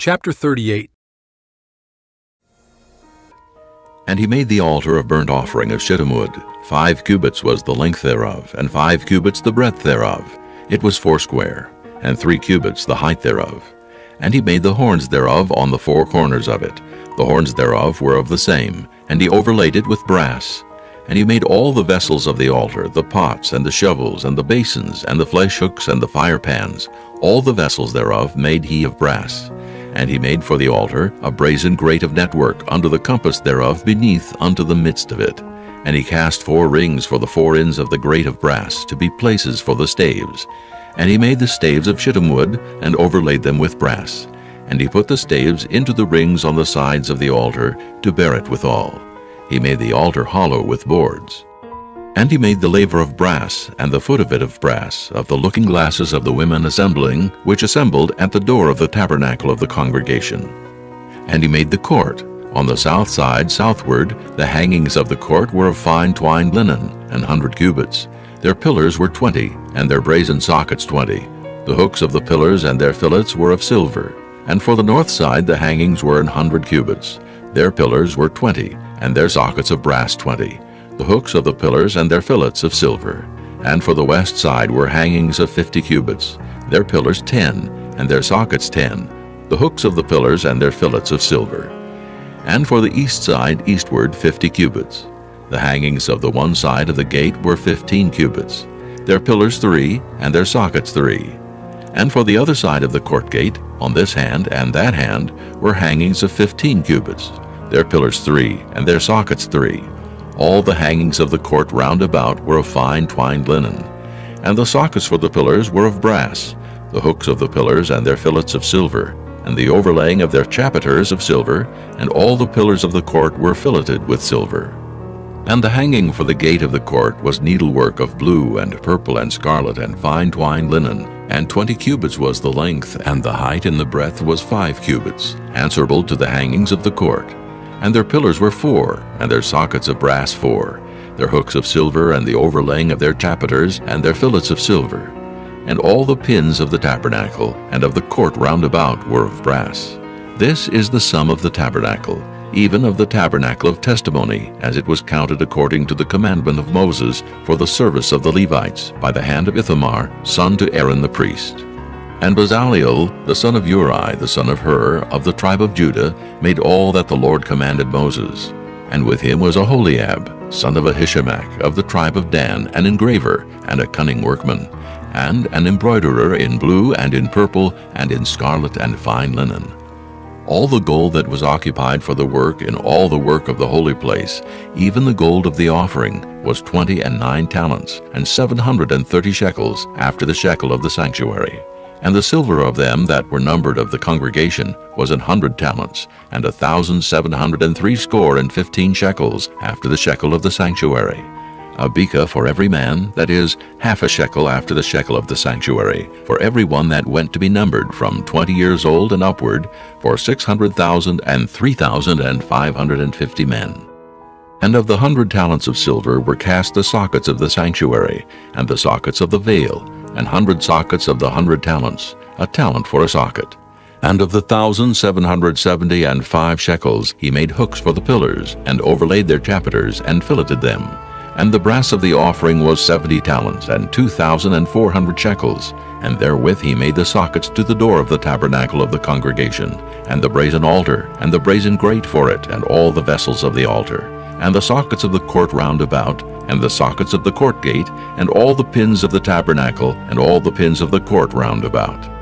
Chapter 38. And he made the altar of burnt offering of shittim wood. 5 cubits was the length thereof, and 5 cubits the breadth thereof. It was 4 square, and 3 cubits the height thereof. And he made the horns thereof on the 4 corners of it. The horns thereof were of the same, and he overlaid it with brass. And he made all the vessels of the altar, the pots, and the shovels, and the basins, and the flesh hooks, and the fire pans. All the vessels thereof made he of brass. And he made for the altar a brazen grate of network under the compass thereof beneath unto the midst of it. And he cast 4 rings for the 4 ends of the grate of brass, to be places for the staves. And he made the staves of shittim wood, and overlaid them with brass. And he put the staves into the rings on the sides of the altar, to bear it withal. He made the altar hollow with boards. And he made the laver of brass, and the foot of it of brass, of the looking glasses of the women assembling, which assembled at the door of the tabernacle of the congregation. And he made the court. On the south side, southward, the hangings of the court were of fine twined linen, an 100 cubits. Their pillars were 20, and their brazen sockets 20. The hooks of the pillars and their fillets were of silver. And for the north side, the hangings were an 100 cubits. Their pillars were 20, and their sockets of brass 20, the hooks of the pillars and their fillets of silver. And for the west side were hangings of 50 cubits, their pillars 10, and their sockets 10, the hooks of the pillars and their fillets of silver. And for the east side eastward 50 cubits. The hangings of the one side of the gate were 15 cubits, their pillars 3, and their sockets 3. And for the other side of the court gate, on this hand and that hand, were hangings of 15 cubits, their pillars 3, and their sockets 3. All the hangings of the court round about were of fine twined linen. And the sockets for the pillars were of brass, the hooks of the pillars and their fillets of silver, and the overlaying of their chapiters of silver, and all the pillars of the court were filleted with silver. And the hanging for the gate of the court was needlework of blue and purple and scarlet and fine twined linen, and 20 cubits was the length, and the height and the breadth was 5 cubits, answerable to the hangings of the court. And their pillars were 4, and their sockets of brass 4, their hooks of silver, and the overlaying of their chapiters, and their fillets of silver. And all the pins of the tabernacle and of the court round about were of brass. This is the sum of the tabernacle, even of the tabernacle of testimony, as it was counted according to the commandment of Moses for the service of the Levites, by the hand of Ithamar, son to Aaron the priest. And Bezaleel, the son of Uri, the son of Hur, of the tribe of Judah, made all that the Lord commanded Moses. And with him was Aholiab, son of Ahishamach, of the tribe of Dan, an engraver, and a cunning workman, and an embroiderer in blue, and in purple, and in scarlet, and fine linen. All the gold that was occupied for the work in all the work of the holy place, even the gold of the offering, was 29 talents, and 730 shekels, after the shekel of the sanctuary. And the silver of them that were numbered of the congregation was 100 talents, and 1,760 and 15 shekels, after the shekel of the sanctuary. A beka for every man, that is, half a shekel after the shekel of the sanctuary, for every one that went to be numbered from 20 years old and upward, for 600,000 and 3,550 men. And of the 100 talents of silver were cast the sockets of the sanctuary, and the sockets of the veil, and 100 sockets of the 100 talents, a talent for a socket. And of the 1,770 and 5 shekels he made hooks for the pillars, and overlaid their chapiters, and filleted them. And the brass of the offering was 70 talents, and 2,400 shekels, and therewith he made the sockets to the door of the tabernacle of the congregation, and the brazen altar, and the brazen grate for it, and all the vessels of the altar, and the sockets of the court round about, and the sockets of the court gate, and all the pins of the tabernacle, and all the pins of the court round about.